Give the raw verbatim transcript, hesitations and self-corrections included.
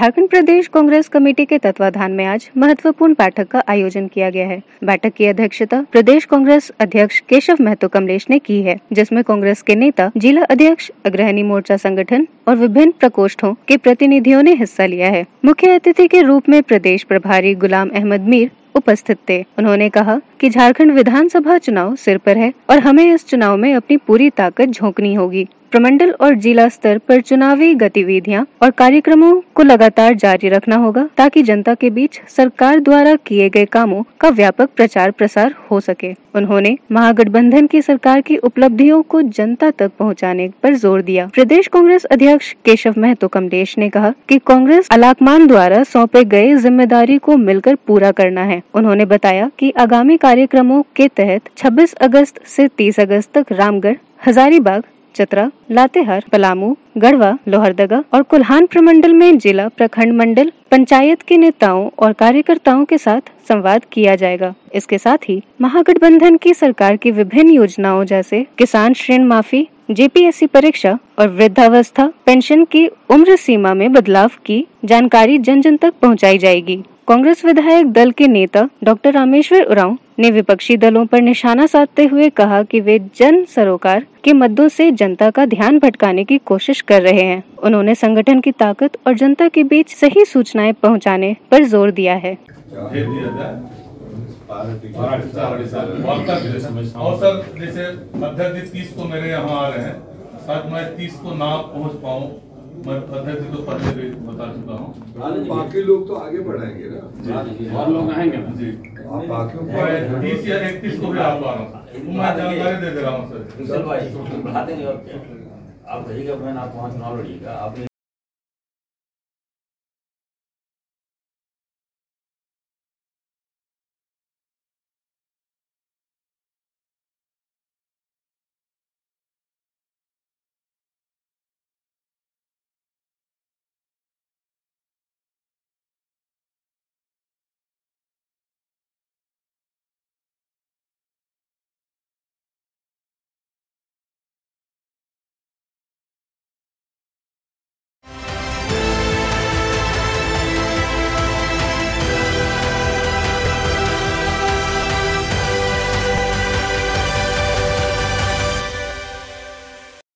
झारखंड प्रदेश Congress committee के तत्वाधान में आज महत्वपूर्ण बैठक का आयोजन किया गया है। बैठक की अध्यक्षता प्रदेश कांग्रेस अध्यक्ष केशव महतो कमलेश ने की है, जिसमें कांग्रेस के नेता, जिला अध्यक्ष, अग्रणी मोर्चा संगठन और विभिन्न प्रकोष्ठों के प्रतिनिधियों ने हिस्सा लिया है। मुख्य अतिथि के रूप में प्रदेश प्रभारी गुलाम अहमद मीर उपस्थित थे। उन्होंने कहा कि झारखंड विधानसभा चुनाव सिर पर है और हमें इस चुनाव में अपनी पूरी ताकत झोंकनी होगी। प्रमंडल और जिला स्तर पर चुनावी गतिविधियां और कार्यक्रमों को लगातार जारी रखना होगा ताकि जनता के बीच सरकार द्वारा किए गए कामों का व्यापक प्रचार प्रसार हो सके। उन्होंने महागठबंधन की सरकार की उपलब्धियों को जनता तक पहुंचाने पर जोर दिया। प्रदेश कांग्रेस अध्यक्ष केशव महतो कमलेश ने कहा कि कांग्रेस आलाकमान द्वारा सौंपे गए जिम्मेदारी को मिलकर पूरा करना है। उन्होंने बताया कि आगामी कार्यक्रमों के तहत छब्बीस अगस्त से तीस अगस्त तक रामगढ़, हजारीबाग, चतरा, लातेहार, पलामू, गढ़वा, लोहरदगा और कोल्हान प्रमंडल में जिला, प्रखंड, मंडल पंचायत के नेताओं और कार्यकर्ताओं के साथ संवाद किया जाएगा। इसके साथ ही महागठबंधन की सरकार की विभिन्न योजनाओं जैसे किसान ऋण माफी, जेपीएससी परीक्षा और वृद्धावस्था पेंशन की उम्र सीमा में बदलाव की जानकारी जन जन तक पहुँचाई जाएगी। कांग्रेस विधायक दल के नेता डॉक्टर रामेश्वर उरांव ने विपक्षी दलों पर निशाना साधते हुए कहा कि वे जन सरोकार के मुद्दों से जनता का ध्यान भटकाने की कोशिश कर रहे हैं। उन्होंने संगठन की ताकत और जनता के बीच सही सूचनाएं पहुंचाने पर जोर दिया है। बता चुका हूँ, बाकी लोग तो आगे बढ़ाएंगे ना, और लोग आएंगे जी। तीस या इकतीस को भी आप आ रहा हूँ, मैं जानकारी दे दे रहा हूँ सर, बढ़ाते नहीं। आप कहिएगा बहन, आप वहाँ चुनाव लड़िएगा।